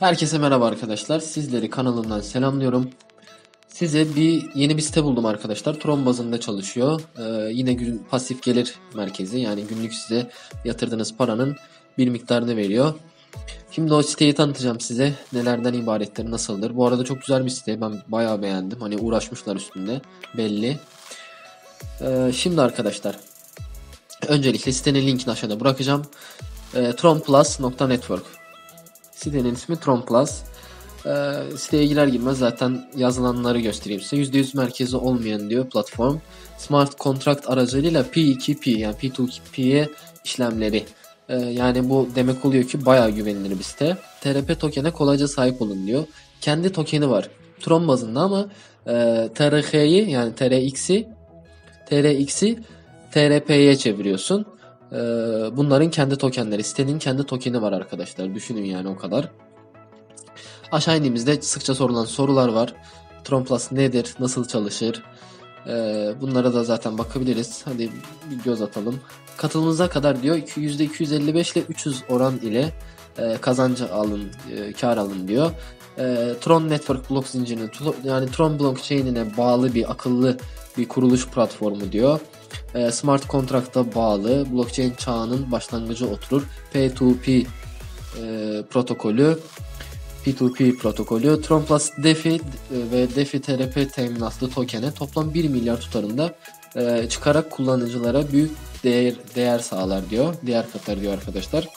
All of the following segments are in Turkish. Herkese merhaba arkadaşlar. Sizleri kanalımdan selamlıyorum. Size yeni bir site buldum arkadaşlar. Tron bazında çalışıyor. Yine pasif gelir merkezi, yani günlük size yatırdığınız paranın bir miktarını veriyor. Şimdi o siteyi tanıtacağım size. Nelerden ibaretleri, nasıldır. Bu arada çok güzel bir site. Ben bayağı beğendim. Hani uğraşmışlar üstünde. Belli. Şimdi arkadaşlar, öncelikle sitenin linkini aşağıda bırakacağım. Tronplus.network. Sitenin ismi TronPlus. Siteye girer girmez zaten yazılanları göstereyim size. %100 merkezi olmayan diyor platform. Smart kontrakt aracılığıyla P2P, yani P2P'ye işlemleri. Yani bu demek oluyor ki bayağı güvenilir bir site. TRP token'e kolayca sahip olun diyor. Kendi token'i var Tron bazında ama TRH'yi, yani TRX'i TRP'ye çeviriyorsun. Bunların kendi tokenleri, sitenin kendi tokeni var arkadaşlar. Düşünün yani o kadar. Aşağı indiğimizde sıkça sorulan sorular var. TronPlus nedir? Nasıl çalışır? Bunlara da zaten bakabiliriz. Hadi bir göz atalım. Katılımınıza kadar diyor %255 ile 300 oran ile kazancı alın, kar alın diyor. Tron Network blok zincirine, yani Tron blockchain'ine bağlı bir akıllı bir kuruluş platformu diyor. Smart kontrakta bağlı, blockchain çağının başlangıcı oturur. P2P protokolü, P2P protokolü, TronPlus DeFi ve DeFi TRP teminatlı token'e toplam 1 milyar tutarında çıkarak kullanıcılara büyük değer sağlar diyor. Değer katar diyor arkadaşlar.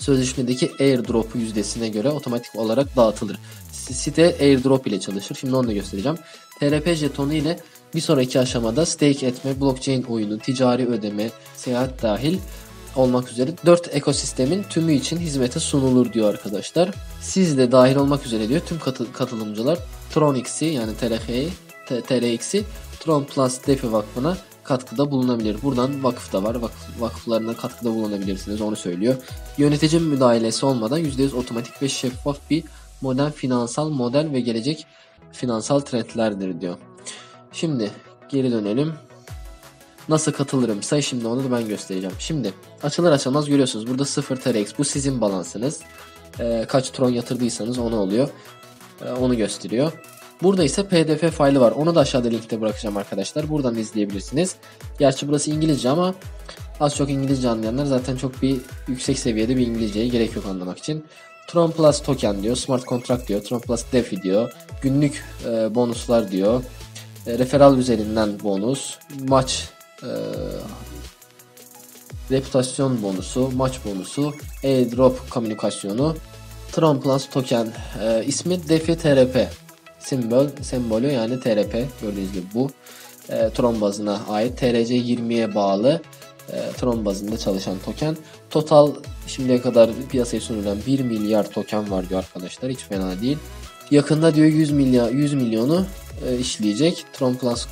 Sözleşmedeki airdrop yüzdesine göre otomatik olarak dağıtılır. Site airdrop ile çalışır. Şimdi onu da göstereceğim. TRP jetonu ile bir sonraki aşamada stake etme, blockchain oyunu, ticari ödeme, seyahat dahil olmak üzere 4 ekosistemin tümü için hizmete sunulur diyor arkadaşlar. Siz de dahil olmak üzere diyor tüm katılımcılar TronX'i, yani TRX'i TronPlus DeFi Vakfı'na katkıda bulunabilir. Buradan vakıf da var. Vakıflarına katkıda bulunabilirsiniz, onu söylüyor. Yöneticinin müdahalesi olmadan %100 otomatik ve şeffaf bir modern finansal model ve gelecek finansal trendlerdir diyor. Şimdi geri dönelim. Nasıl katılırım? Şimdi onu da ben göstereceğim. Şimdi açılır açılmaz görüyorsunuz. Burada 0 TRX. Bu sizin balansınız. Kaç Tron yatırdıysanız ona oluyor. Onu gösteriyor. Burada ise PDF faili var. Onu da aşağıda linkte bırakacağım arkadaşlar. Buradan izleyebilirsiniz. Gerçi burası İngilizce ama az çok İngilizce anlayanlar zaten çok bir yüksek seviyede bir İngilizceye gerek yok anlamak için. TronPlus token diyor. Smart kontrakt diyor. TronPlus DeFi diyor. Günlük bonuslar diyor. Referral üzerinden bonus, maç reputasyon bonusu, maç bonusu, airdrop komünikasyonu. TronPlus token ismi DeFi TRP sembolü, yani TRP gördüğünüz gibi bu Tron bazına ait, TRC 20'ye bağlı Tron bazında çalışan token. Total şimdiye kadar piyasaya sunulan 1 milyar token var diyor arkadaşlar, hiç fena değil. Yakında diyor 100 milyonu işleyecek TronPlus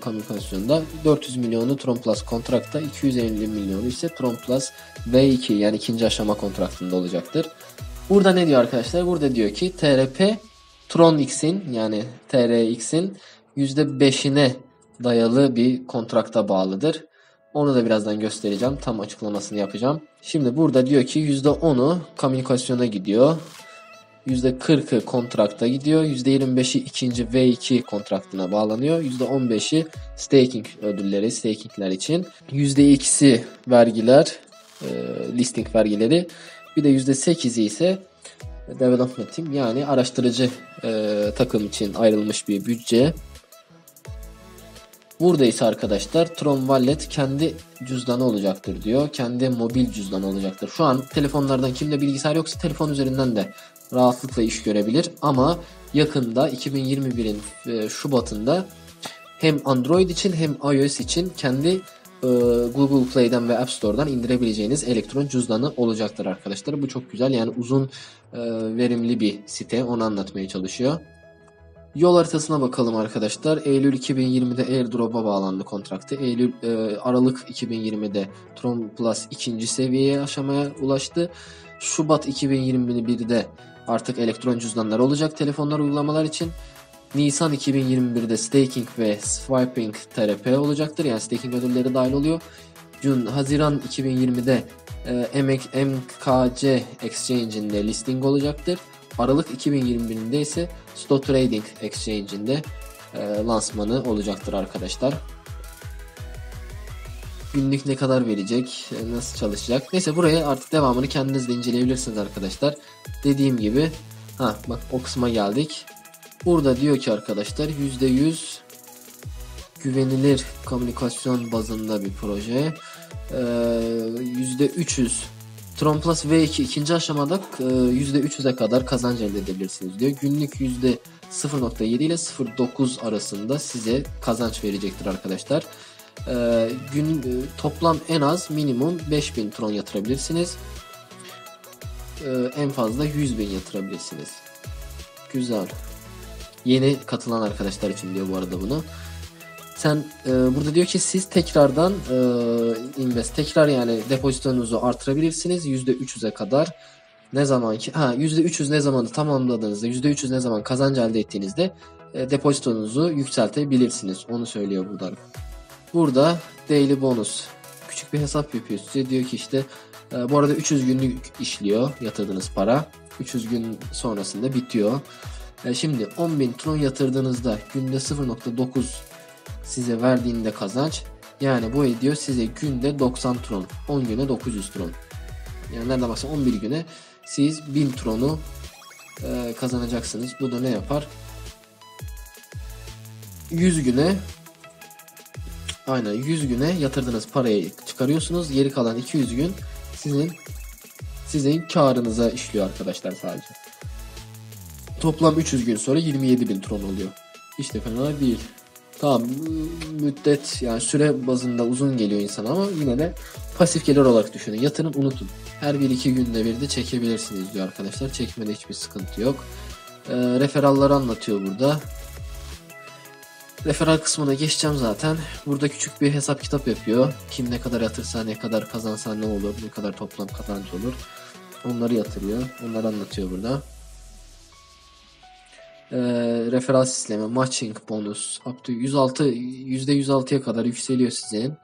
komünikasyonda, 400 milyonu TronPlus kontrakta, 250 milyonu ise TronPlus V2, yani ikinci aşama kontraktında olacaktır. Burada ne diyor arkadaşlar? Burada diyor ki TRP TronX'in, yani TRX'in %5'ine dayalı bir kontrakta bağlıdır. Onu da birazdan göstereceğim. Tam açıklamasını yapacağım. Şimdi burada diyor ki %10'u komünikasyona gidiyor. %40'ı kontrakta gidiyor. %25'i ikinci V2 kontraktına bağlanıyor. %15'i staking ödülleri, stakingler için. %2'si vergiler, listing vergileri. Bir de %8'i ise development team, yani araştırıcı takım için ayrılmış bir bütçe. Burada ise arkadaşlar Tron Wallet kendi cüzdanı olacaktır diyor. Kendi mobil cüzdanı olacaktır. Şu an telefonlardan, kimde bilgisayar yoksa telefon üzerinden de rahatlıkla iş görebilir ama yakında 2021'in Şubat'ında hem Android için hem iOS için kendi Google Play'den ve App Store'dan indirebileceğiniz elektron cüzdanı olacaktır arkadaşlar. Bu çok güzel, yani uzun verimli bir site, onu anlatmaya çalışıyor. Yol haritasına bakalım arkadaşlar. Eylül 2020'de airdrop'a bağlandı kontraktı. Aralık 2020'de TronPlus 2. seviyeye aşamaya ulaştı. Şubat 2021'de artık elektron cüzdanlar olacak telefonlar, uygulamalar için. Nisan 2021'de staking ve swiping TRP olacaktır. Yani staking ödülleri dahil oluyor. Haziran 2020'de MKC exchange'inde listing olacaktır. Aralık 2021'de ise Spot Trading exchange'inde lansmanı olacaktır arkadaşlar. Günlük ne kadar verecek, nasıl çalışacak? Neyse, buraya artık devamını kendiniz de inceleyebilirsiniz arkadaşlar. Dediğim gibi, bak o kısma geldik. Burada diyor ki arkadaşlar, %100 güvenilir komünikasyon bazında bir proje. %300 TronPlus V2 ikinci aşamada %300'e kadar kazanç elde edebilirsiniz diyor. Günlük %0.7 ile 0.9 arasında size kazanç verecektir arkadaşlar. Toplam en az minimum 5000 Tron yatırabilirsiniz. En fazla 100.000 yatırabilirsiniz. Güzel. Yeni katılan arkadaşlar için diyor bu arada bunu. Burada diyor ki siz tekrardan yani depozitonuzu artırabilirsiniz %300'e kadar. Ne zaman ki %300 ne zamanı tamamladığınızda, %300 ne zaman kazanç elde ettiğinizde depozitonuzu yükseltebilirsiniz. Onu söylüyor burada. Burada daily bonus, küçük bir hesap yapıyor size, diyor ki işte bu arada 300 günlük işliyor yatırdığınız para, 300 gün sonrasında bitiyor. Şimdi 10.000 Tron yatırdığınızda günde 0.9 size verdiğinde kazanç, yani bu ediyor size günde 90 Tron, 10 güne 900 Tron, yani nereden baksan 11 güne siz 1000 Tron'u kazanacaksınız. Bu da ne yapar? 100 güne, aynen 100 güne yatırdığınız parayı çıkarıyorsunuz, geri kalan 200 gün sizin karınıza işliyor arkadaşlar sadece. Toplam 300 gün sonra 27.000 Tron oluyor. İşte fena değil. Tamam, müddet yani süre bazında uzun geliyor insan ama yine de pasif gelir olarak düşünün. Yatırın, unutun. Her 1-2 günde bir de çekebilirsiniz diyor arkadaşlar. Çekmede hiçbir sıkıntı yok. Referalları anlatıyor burada. Referal kısmına geçeceğim zaten. Burada küçük bir hesap kitap yapıyor. Kim ne kadar yatırsa, ne kadar kazansa ne olur, ne kadar toplam kazanç olur. Onları yatırıyor. Onları anlatıyor burada. Referral sistemi, matching bonus up to %106'ya kadar yükseliyor sizin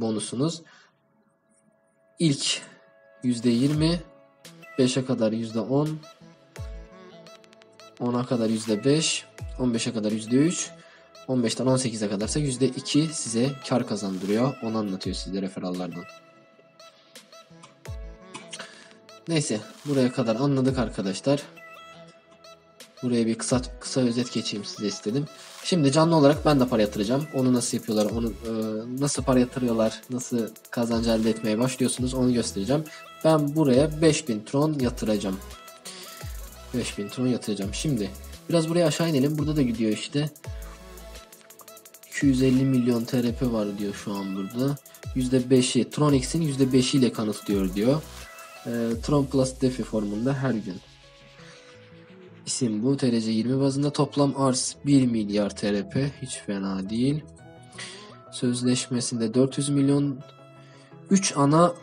bonusunuz. İlk %20, 5'e kadar %10, 10'a kadar %5, 15'e kadar %3, 15'ten 18'e kadarsa %2 size kar kazandırıyor. Onu anlatıyor size referallardan. Neyse, buraya kadar anladık arkadaşlar. Buraya bir kısa özet geçeyim size istedim. Şimdi canlı olarak ben de para yatıracağım. Onu nasıl yapıyorlar, onu nasıl para yatırıyorlar, nasıl kazanç elde etmeye başlıyorsunuz, onu göstereceğim. Ben buraya 5000 Tron yatıracağım. 5000 Tron yatıracağım. Şimdi biraz buraya aşağı inelim. Burada da gidiyor işte. 250 milyon TRP var diyor şu an burada. %5'i TronX'in %5'i ile kanıtlıyor diyor. TronPlus DeFi formunda her gün. İsim bu. TRC 20 bazında toplam arz 1 milyar TRP. Hiç fena değil. Sözleşmesinde 400 milyon 3 ana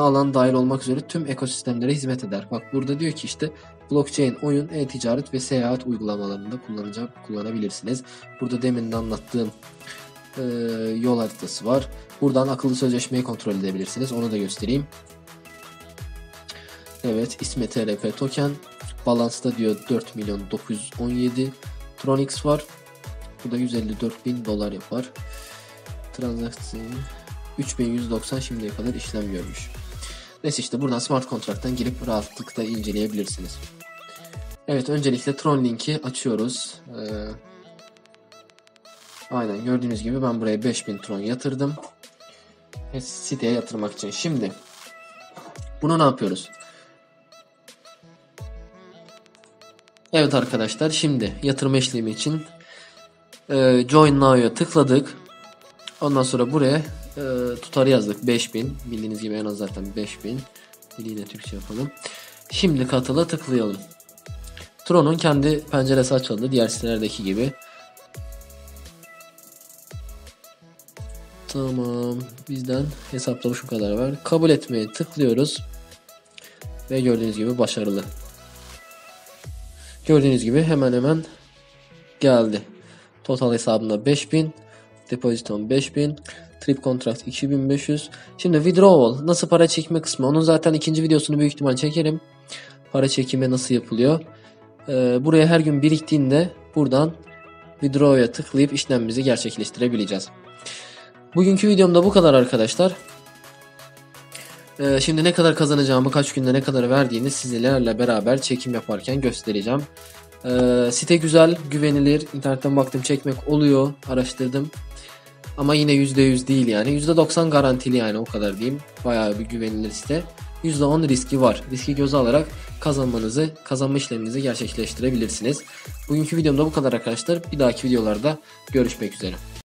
alan dahil olmak üzere tüm ekosistemlere hizmet eder. Bak burada diyor ki işte blockchain, oyun, e-ticaret ve seyahat uygulamalarında kullanabilirsiniz. Burada demin de anlattığım yol haritası var. Buradan akıllı sözleşmeyi kontrol edebilirsiniz. Onu da göstereyim. Evet, ismi TRP token. Balansta diyor 4.917 TronX var. Bu da 154.000 dolar yapar. Transaksiyon 3.190 şimdiye kadar işlem görmüş. Neyse, işte buradan smart kontraktan girip rahatlıkla inceleyebilirsiniz. Evet, öncelikle Tron linki açıyoruz. Aynen gördüğünüz gibi ben buraya 5000 Tron yatırdım. Siteye yatırmak için. Şimdi bunu ne yapıyoruz? Evet arkadaşlar, şimdi yatırma işlemi için Join Now'ya tıkladık. Ondan sonra buraya tutarı yazdık. 5000. Bildiğiniz gibi en az zaten 5000. Diliyle Türkçe yapalım. Şimdi katıla tıklayalım. Tron'un kendi penceresi açıldı. Diğer sitelerdeki gibi. Tamam. Bizden hesapları şu kadar var. Kabul etmeye tıklıyoruz. Ve gördüğünüz gibi başarılı. Gördüğünüz gibi hemen hemen geldi. Total hesabımda 5000, depozitom 5000, Trip Contract 2500. Şimdi withdrawal, nasıl para çekme kısmı, onun zaten ikinci videosunu büyük ihtimal çekerim. Para çekimi nasıl yapılıyor? Buraya her gün biriktiğinde buradan withdraw'a tıklayıp işlemimizi gerçekleştirebileceğiz. Bugünkü videomda bu kadar arkadaşlar. Şimdi ne kadar kazanacağımı, kaç günde ne kadar verdiğini sizlerle beraber çekim yaparken göstereceğim. Site güzel, güvenilir. İnternetten baktım, çekmek oluyor, araştırdım. Ama yine %100 değil yani. %90 garantili yani, o kadar diyeyim. Bayağı bir güvenilir site. %10 riski var. Riski göze alarak kazanma işleminizi gerçekleştirebilirsiniz. Bugünkü videomda bu kadar arkadaşlar. Bir dahaki videolarda görüşmek üzere.